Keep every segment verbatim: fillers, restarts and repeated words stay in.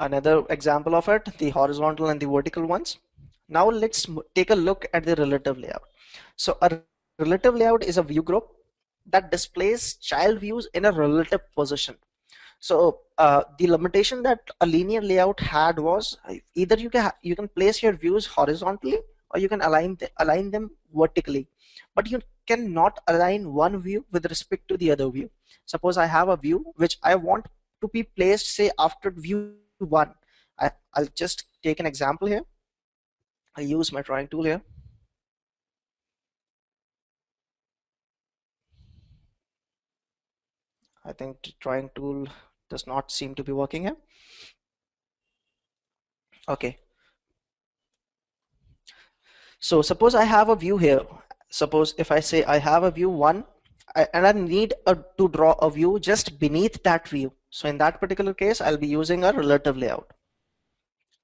Another example of it, the horizontal and the vertical ones. Now let's take a look at the relative layout. So a relative layout is a view group that displays child views in a relative position. So uh, the limitation that a linear layout had was either you can you can place your views horizontally or you can align the, align them vertically, but you cannot align one view with respect to the other view. Suppose I have a view which I want to be placed, say, after view one. I, I'll just take an example here. I use my drawing tool here. I think the drawing tool does not seem to be working here. Okay. So suppose I have a view here. Suppose if I say I have a view one, I, and I need a, to draw a view just beneath that view. So in that particular case, I'll be using a relative layout.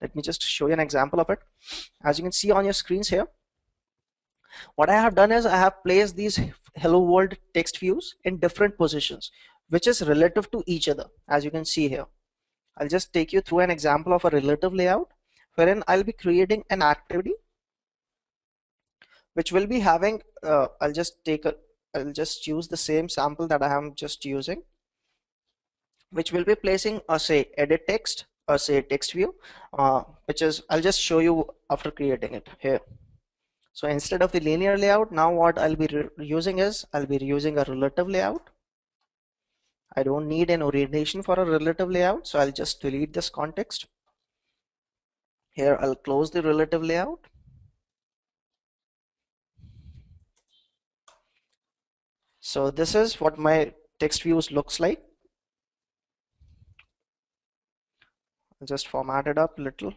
Let me just show you an example of it. As you can see on your screens here, what I have done is I have placed these hello world text views in different positions, which is relative to each other, as you can see here. I'll just take you through an example of a relative layout, wherein I'll be creating an activity which will be having, uh, I'll just take a, I'll just use the same sample that I am just using, which will be placing a say edit text or say text view, uh, which is, I'll just show you after creating it here. So instead of the linear layout, now what I'll be using is, I'll be using a relative layout. I don't need an orientation for a relative layout, so I'll just delete this context. Here I'll close the relative layout. So this is what my text views looks like. I'll just format it up a little.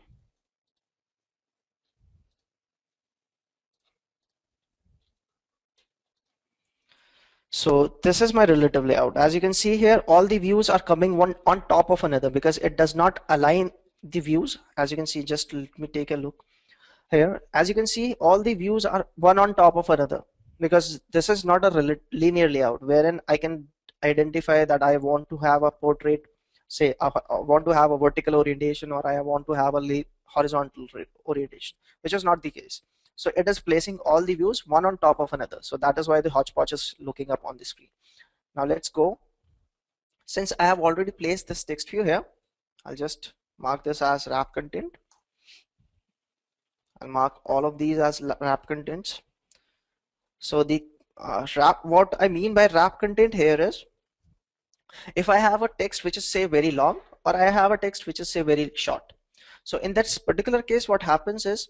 So this is my relative layout. As you can see here, all the views are coming one on top of another because it does not align the views. As you can see, just let me take a look here. As you can see, all the views are one on top of another because this is not a linear layout wherein I can identify that I want to have a portrait, say I want to have a vertical orientation, or I want to have a horizontal orientation, which is not the case. So it is placing all the views one on top of another. So that is why the hodgepodge is looking up on the screen. Now let's go. Since I have already placed this text view here, I'll just mark this as wrap content. I'll mark all of these as wrap contents. So the uh, wrap, what I mean by wrap content here is, if I have a text which is say very long, or I have a text which is say very short. So in that particular case, what happens is,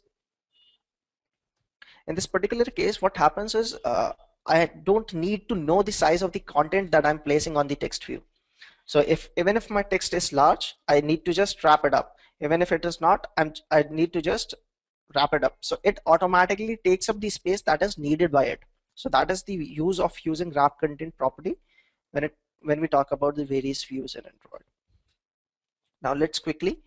In this particular case, what happens is uh, I don't need to know the size of the content that I'm placing on the text view. So if even if my text is large, I need to just wrap it up. Even if it is not, I'm, I need to just wrap it up. So it automatically takes up the space that is needed by it. So that is the use of using wrap content property when it when we talk about the various views in Android. Now let's quickly,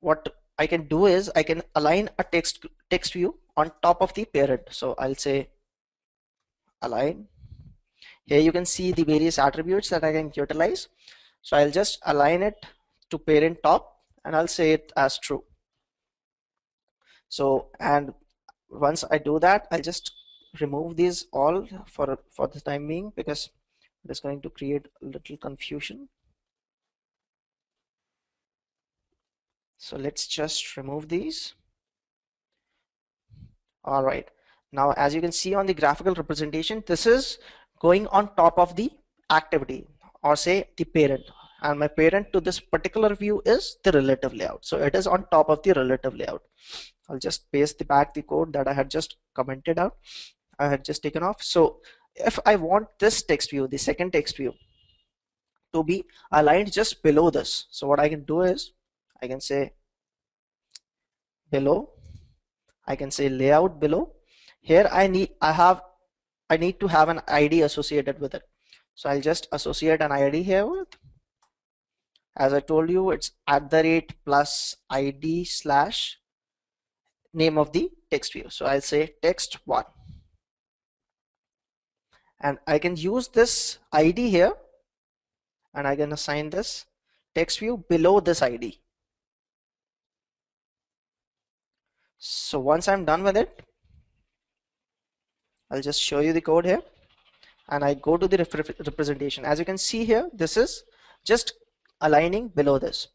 what I can do is I can align a text text view on top of the parent. So I'll say align. Here you can see the various attributes that I can utilize. So I'll just align it to parent top and I'll say it as true. So, and once I do that, I'll just remove these all for, for the time being because it is going to create a little confusion. So let's just remove these. All right, now as you can see on the graphical representation, this is going on top of the activity or say the parent, and my parent to this particular view is the relative layout. So it is on top of the relative layout. I'll just paste back the code that I had just commented out, I had just taken off. So if I want this text view, the second text view, to be aligned just below this, so what I can do is I can say below, I can say layout below. Here I need I have I need to have an I D associated with it. So I'll just associate an I D here with. As I told you, it's at the rate plus I D slash name of the text view. So I'll say text one. And I can use this I D here and I can assign this text view below this I D. So once I'm done with it, I'll just show you the code here, and I go to the representation. As you can see here, this is just aligning below this.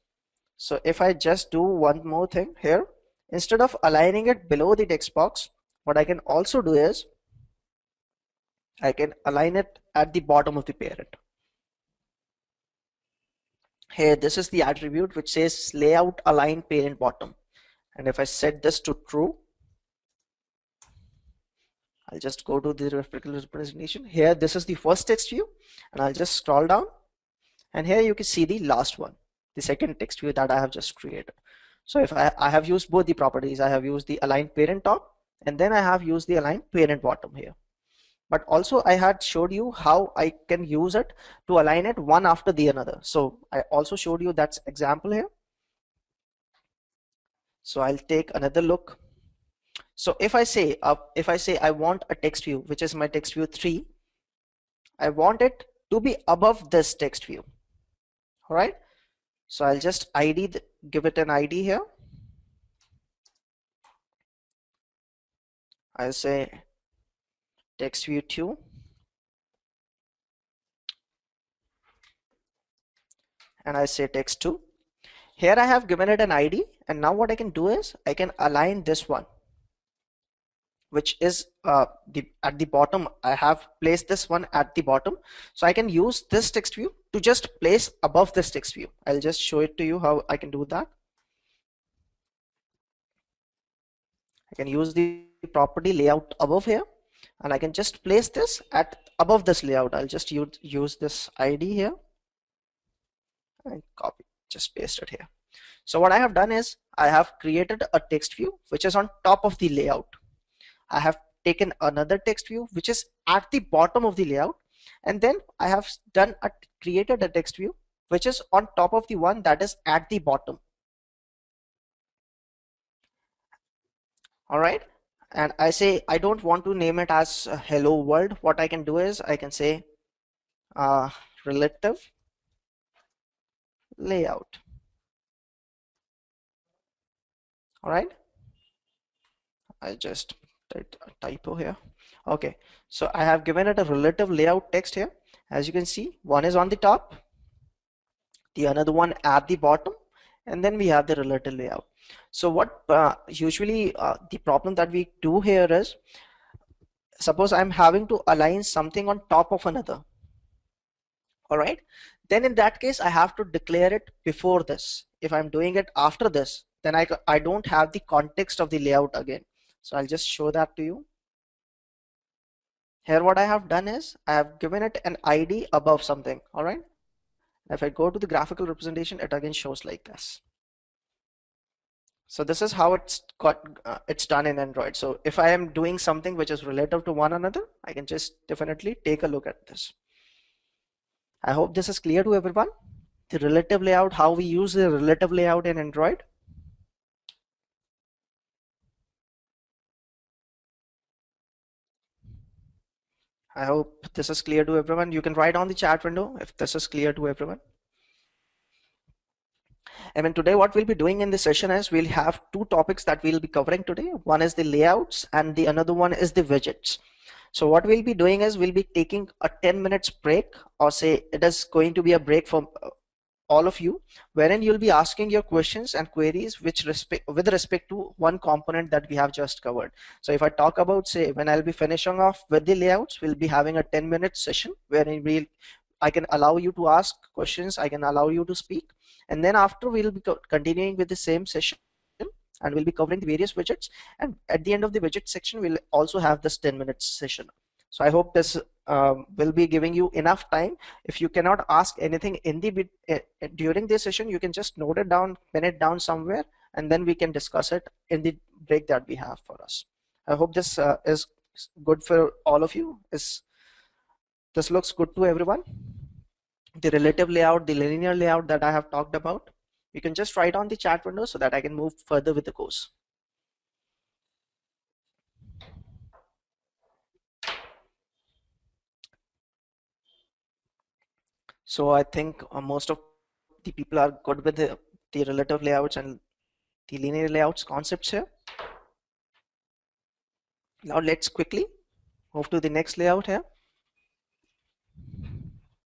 So if I just do one more thing here, instead of aligning it below the text box, what I can also do is I can align it at the bottom of the parent. Here, this is the attribute which says layout align parent bottom, and if I set this to true, I'll just go to the representation. Here, this is the first text view, and I'll just scroll down, and here you can see the last one, the second text view that I have just created. So if I, I have used both the properties, I have used the align parent top, and then I have used the align parent bottom here. But also I had showed you how I can use it to align it one after the another. So I also showed you that example here. So I'll take another look. So if I say uh, if I say I want a text view, which is my text view three, I want it to be above this text view. All right. So I'll just I D, give it an I D here. I'll say text view two, and I say text two. Here I have given it an I D, and now what I can do is I can align this one, which is uh, the, at the bottom. I have placed this one at the bottom, so I can use this text view to just place above this text view. I'll just show it to you how I can do that. I can use the property layout above here, and I can just place this at above this layout. I'll just use, use this I D here and copy, just paste it here. So what I have done is I have created a text view which is on top of the layout. I have taken another text view which is at the bottom of the layout, and then I have done a, created a text view which is on top of the one that is at the bottom. All right. And I say I don't want to name it as uh, hello world. What I can do is I can say uh, relative layout. All right. I just did a typo here. Okay. So I have given it a relative layout text here. As you can see, one is on the top, the another one at the bottom, and then we have the relative layout. So what uh, usually uh, the problem that we do here is, suppose I'm having to align something on top of another. All right, then in that case I have to declare it before this. If I'm doing it after this, then I, I don't have the context of the layout again. So I'll just show that to you. Here what I have done is I have given it an I D above something. All right, if I go to the graphical representation, it again shows like this. So this is how it's got uh, it's done in Android. So if I am doing something which is relative to one another, I can just definitely take a look at this. I hope this is clear to everyone, the relative layout, how we use the relative layout in Android. I hope this is clear to everyone. You can write on the chat window if this is clear to everyone. I mean, today what we'll be doing in this session is we'll have two topics that we'll be covering today. One is the layouts and the another one is the widgets. So what we'll be doing is we'll be taking a ten minutes break, or say it is going to be a break for all of you, wherein you'll be asking your questions and queries which respect with respect to one component that we have just covered. So if I talk about, say, when I'll be finishing off with the layouts, we'll be having a ten minute session wherein we'll I can allow you to ask questions, I can allow you to speak, and then after we'll be continuing with the same session, and we'll be covering the various widgets, and at the end of the widget section we'll also have this ten minute session. So I hope this um, will be giving you enough time. If you cannot ask anything in the uh, during this session, you can just note it down, pin it down somewhere, and then we can discuss it in the break that we have for us. I hope this uh, is good for all of you. Is This looks good to everyone? The relative layout, the linear layout that I have talked about. You can just write on the chat window so that I can move further with the course. So I think uh, most of the people are good with the, the relative layouts and the linear layouts concepts here. Now let's quickly move to the next layout here.